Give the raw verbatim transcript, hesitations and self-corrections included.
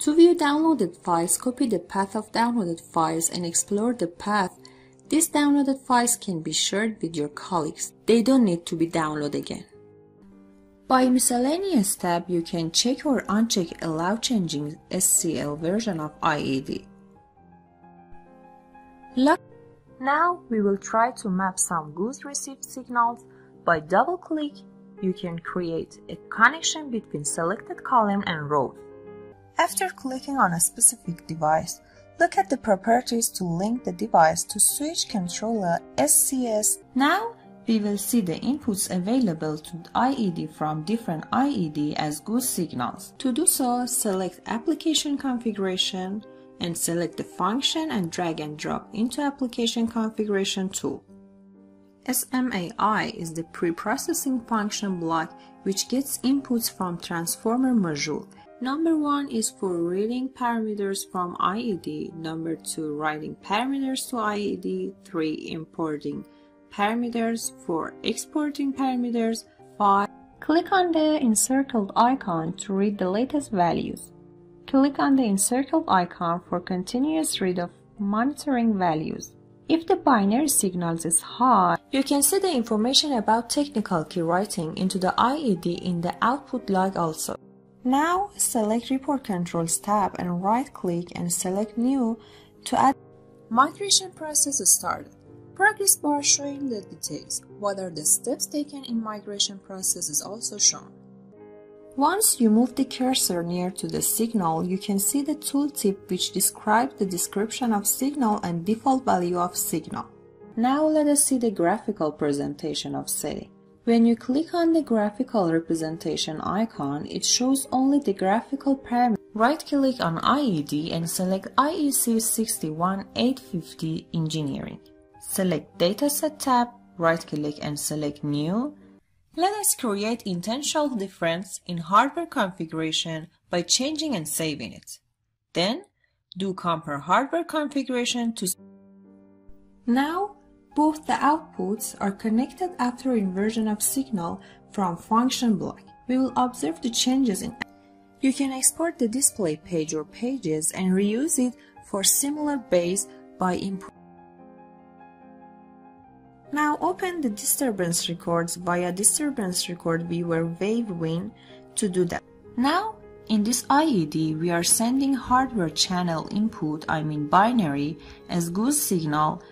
To view downloaded files, copy the path of downloaded files and explore the path. These downloaded files can be shared with your colleagues. They don't need to be downloaded again. By miscellaneous tab, you can check or uncheck Allow Changing S C L version of I E D. Now we will try to map some Goose received signals. By double-click, you can create a connection between selected column and row. After clicking on a specific device, look at the properties to link the device to switch controller S C S. Now we will see the inputs available to the I E D from different I E D as Goose signals. To do so, select Application Configuration and select the function and drag and drop into Application Configuration tool. S M A I is the pre-processing function block which gets inputs from transformer module. Number one is for reading parameters from I E D, number two writing parameters to I E D, three importing parameters, four exporting parameters, five click on the encircled icon to read the latest values. Click on the encircled icon for continuous read of monitoring values. If the binary signals is high, you can see the information about technical key writing into the I E D in the output log also. Now select Report Controls tab and right-click and select New to add. Migration process is started. Progress bar showing the details. What are the steps taken in migration process is also shown. Once you move the cursor near to the signal, you can see the tooltip which describes the description of signal and default value of signal. Now let us see the graphical presentation of setting. When you click on the graphical representation icon, it shows only the graphical parameter. Right-click on I E D and select I E C six one eight five zero Engineering. Select Dataset tab, right-click and select New. Let us create intentional difference in hardware configuration by changing and saving it. Then, do Compare Hardware Configuration to... Now, both the outputs are connected after inversion of signal from function block. We will observe the changes in. You can export the display page or pages and reuse it for similar base by improving. Now open the disturbance records via disturbance record viewer WaveWin to do that. Now in this I E D we are sending hardware channel input, I mean binary, as Goose signal.